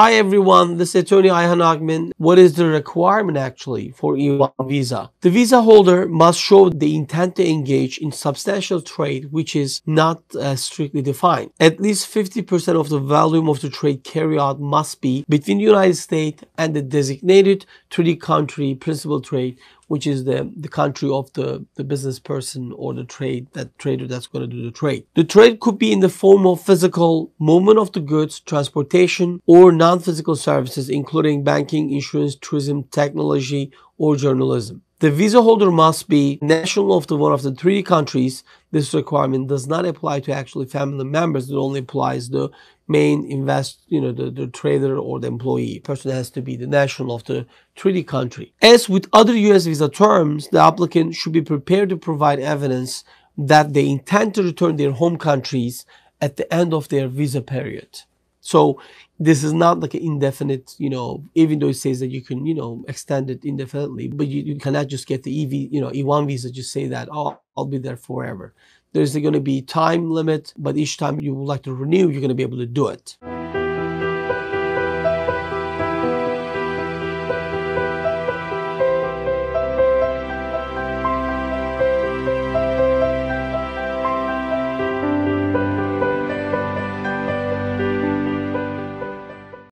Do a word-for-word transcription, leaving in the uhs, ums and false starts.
Hi everyone, this is attorney Ayhan Ogmen. What is the requirement actually for E one visa? The visa holder must show the intent to engage in substantial trade which is not uh, strictly defined. At least fifty percent of the volume of the trade carried out must be between the United States and the designated to the country principal trade, which is the, the country of the, the business person or the trade, that trader that's going to do the trade. The trade could be in the form of physical movement of the goods, transportation, or non-physical services, including banking, insurance, tourism, technology, or journalism. The visa holder must be national of the one of the three countries. This requirement does not apply to actually family members. It only applies the main invest, you know, the, the trader or the employee. The person has to be the national of the treaty country. As with other U S visa terms, the applicant should be prepared to provide evidence that they intend to return their home countries at the end of their visa period. So this is not like an indefinite, you know, even though it says that you can, you know, extend it indefinitely, but you, you cannot just get the E V, you know, E one visa, just say that, oh, I'll be there forever. There's going to be time limit, but each time you would like to renew, you're going to be able to do it.